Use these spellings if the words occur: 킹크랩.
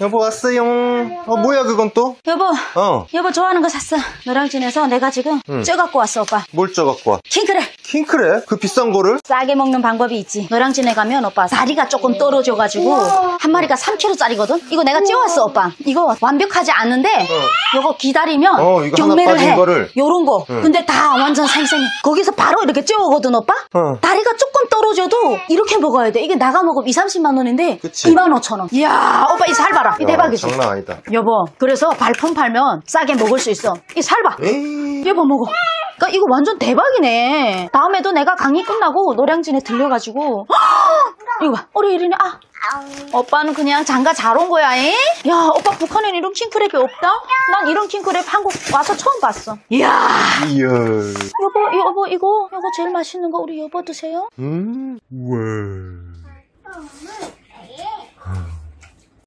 여보 왔어용. 어 뭐야 그건 또? 여보. 어. 여보 좋아하는 거 샀어. 너랑 지내서 내가 지금 쪄 갖고 왔어 오빠. 뭘 쪄 갖고 와? 킹크랩. 킹크랩? 그 비싼 거를? 싸게 먹는 방법이 있지. 너랑 지내 가면 오빠 다리가 조금 떨어져가지고 우와. 한 마리가 3kg짜리거든. 이거 내가 쪄 왔어 오빠. 이거 완벽하지 않은데 이거 기다리면 이거 경매를 해. 거를. 요런 거. 근데 다 완전 생생해. 거기서 바로 이렇게 쪄 오거든 오빠. 다리가 조금 떨어져도 이렇게 먹어야 돼. 이게 나가 먹으면 30~40만 원인데 25,000원. 이야 오빠 이 살 봐. 이 대박이지. 장난 아니다. 여보, 그래서 발품 팔면 싸게 먹을 수 있어. 이 살봐. 여보 먹어. 그러니까 이거 완전 대박이네. 다음에도 내가 강의 끝나고 노량진에 들려가지고. 이거 봐. 월요일이네. 아, 오빠는 그냥 장가 잘 온 거야. 야, 오빠 북한엔 이런 킹크랩이 없다. 난 이런 킹크랩 한국 와서 처음 봤어. 이야. 여보, 이거 제일 맛있는 거 우리 여보 드세요. 왜?